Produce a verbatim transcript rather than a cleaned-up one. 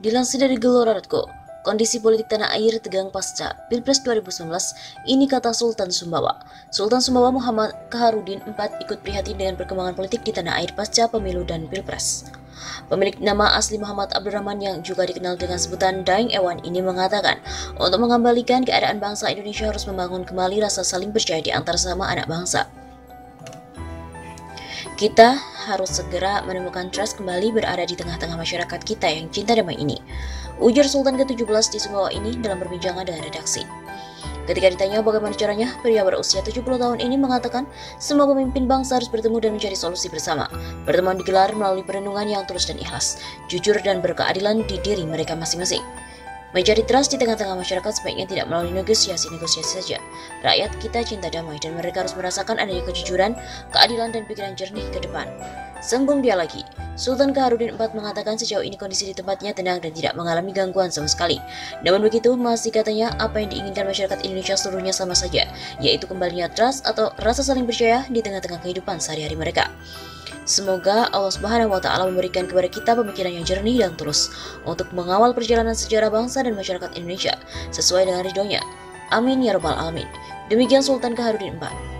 Dilansir dari Gelora titik co, kondisi politik tanah air tegang pasca Pilpres dua ribu sembilan belas, ini kata Sultan Sumbawa. Sultan Sumbawa Muhammad Kaharuddin keempat ikut prihatin dengan perkembangan politik di tanah air pasca pemilu dan Pilpres. Pemilik nama asli Muhammad Abdurrahman yang juga dikenal dengan sebutan Dying Ewan ini mengatakan, untuk mengembalikan keadaan bangsa Indonesia harus membangun kembali rasa saling percaya di antar sesama anak bangsa. Kita harus segera menemukan trust kembali berada di tengah-tengah masyarakat kita yang cinta damai ini, ujar Sultan ketujuh belas di Sumbawa ini dalam perbincangan dengan redaksi. Ketika ditanya bagaimana caranya, pria berusia tujuh puluh tahun ini mengatakan, semua pemimpin bangsa harus bertemu dan mencari solusi bersama. Pertemuan digelar melalui perenungan yang tulus dan ikhlas, jujur dan berkeadilan di diri mereka masing-masing. Mencari trust di tengah-tengah masyarakat sebaiknya tidak melalui negosiasi-negosiasi saja. Rakyat kita cinta damai dan mereka harus merasakan adanya kejujuran, keadilan, dan pikiran jernih ke depan. Sambung dia lagi, Sultan Kaharuddin keempat mengatakan sejauh ini kondisi di tempatnya tenang dan tidak mengalami gangguan sama sekali. Namun begitu, masih katanya apa yang diinginkan masyarakat Indonesia seluruhnya sama saja, yaitu kembalinya trust atau rasa saling percaya di tengah-tengah kehidupan sehari-hari mereka. Semoga Allah Subhanahu wa Ta'ala memberikan kepada kita pemikiran yang jernih dan tulus untuk mengawal perjalanan sejarah bangsa dan masyarakat Indonesia sesuai dengan ridhonya. Amin ya Rabbal Alamin. Demikian Sultan Kaharuddin keempat.